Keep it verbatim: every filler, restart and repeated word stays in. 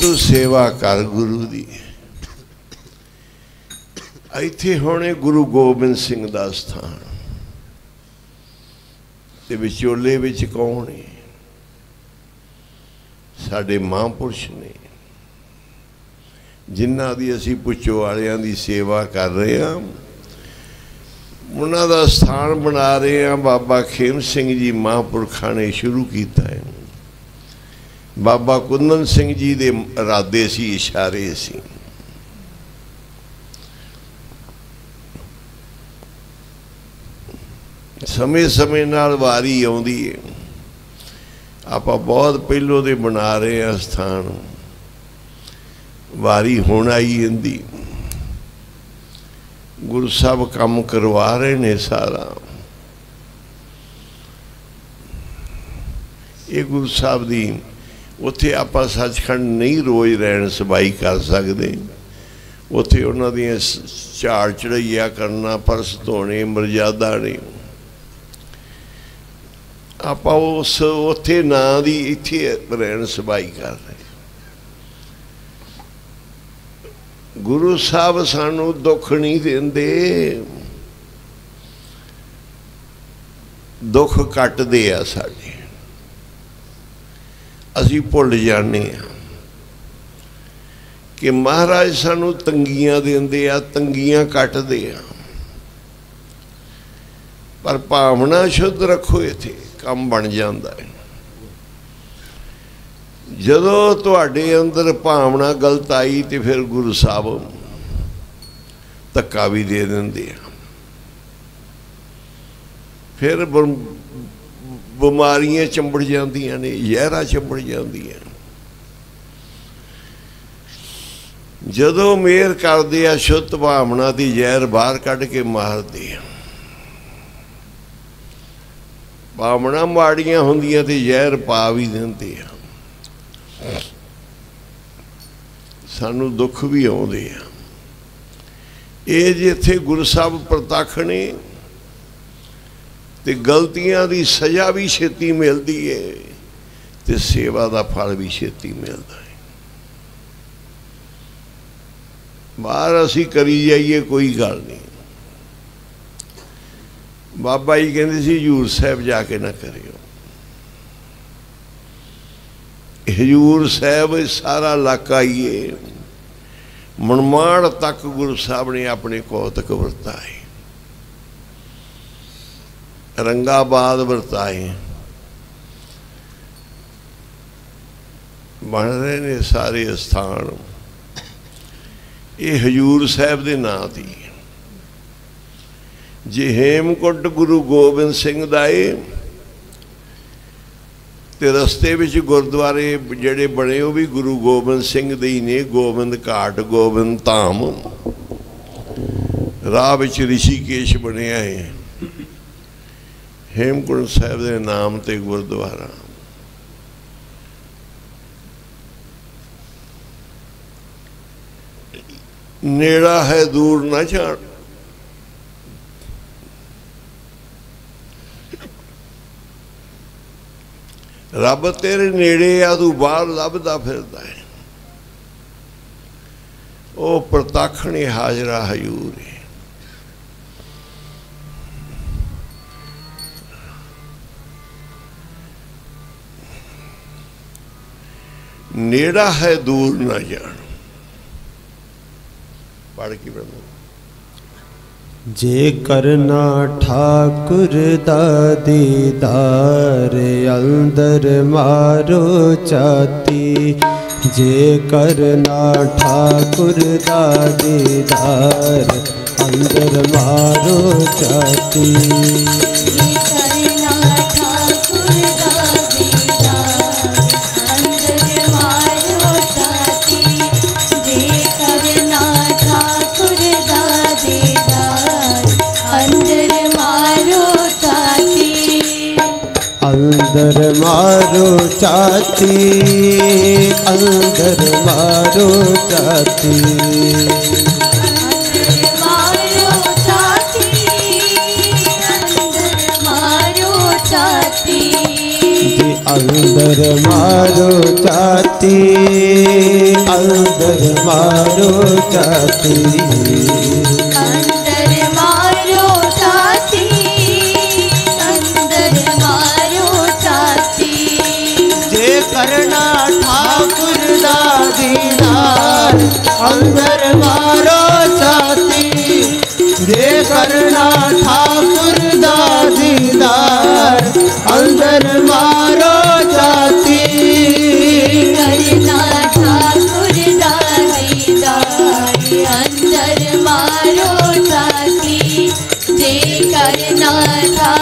तू सेवा कर गुरु दी। इत्थे होने गुरु गोबिंद सिंह दा स्थान ते विचोले विच कौन है? साडे महापुरुष ने जिन्हां दी असीं पुछो वालियां दी सेवा कर रहे हैं, उन्हां दा स्थान बना रहे हैं। बाबा खेम सिंह जी महापुरखां ने शुरू किया है। बाबा कुंदन सिंह जी दे इरादे सी, इशारे सी। समय समय नाल वारी आउंदी है। आपां बहुत पहलों दे बना रहे हैं स्थान, वारी होना ही इंदी। गुरु साहब काम करवा रहे ने सारा। ये गुरु साहब दी उत्थे आपां सचखंड नहीं रोज रहन सबाई कर सकते। उत्थे उन्हां दी झाड़ चढ़ाइया करना, परस धोने, मर्यादा ने। आप उस उत्थे ना दी इत्थे रहन सबाई कर रहे। गुरु साहब सानू दुख नहीं देंदे, दुख कटदे आ साडे। असीं भुल जाने कि महाराज सानू तंगियां देंदे आ, तंगियां कटदे आ। पर भावना शुद्ध रखो, इत्थे काम बन जाता है। जदों तुहाडे अंदर भावना गलत आई तो फिर गुरु साहब धक्का भी दे देंदे आ। फिर बीमारियां चंबड़ जांदियां ने, जहरा चंबड़ जांदियां। जदों मेहर करदे आ शुद्ध भावना दी, जहर बाहर कढ के मारदे आ। भावना माड़ियां होंदियां ते जहर पा भी दिंदे आ। सानू दुख भी आउंदे आ। इह जिथे गुरु साहब प्रतख ने ते गलतियां दी सज़ा भी छेती मिलदी है ते सेवा दा फल भी छेती मिलदा है। बाहर असीं करी जाइए कोई गल नहीं। बाबा जी कहते सी हजूर साहब जाके ना करियो। हजूर साहब सारा इलाका ही है। मनमाड़ तक गुरु साहब ने अपने कौतक वरताए, रंगाबाद वरताए। बन रहे ने सारे स्थान, ये हजूर साहब के नाम दी। जे हेमकुंट गुरु गोबिंद सिंह दा है ते रस्ते विच गुरुद्वारे जिहड़े बने वह भी गुरु गोबिंद सिंह दे ही ने। गोबिंद घाट, गोबिंद धाम, राह विच ऋषिकेश बनिया है। हेमकुंट साहिब दे नाम ते गुरुद्वारा। नेड़ा है दूर ना जान। रब तेरे नेड़े आ, तू बाहर लभदा फिरदा है। वह प्रताखणे हाजरा हजूर है। नेड़ा है दूर ना जान। पढ़ के बनो। जे करना ठाकुर दा दीदार अंदर मारो चाती। जे करना ठाकुर दा दीदार अंदर मारो चाती। अंदर मारो चाती, अंदर मारो चाती, अंदर मारो चाती, अंदर मारो चाती, अंदर मारो चाती, अंदर मारो जाती अंदर मारो जाती अंदर मारो जाती जे करना ठाकुर दा दीदार अंदर मारो जाती जे करना ठाकुर दा दीदार अंदर मारो जाती करना ठाकुर दा दीदार अंदर मारो जाती जे करना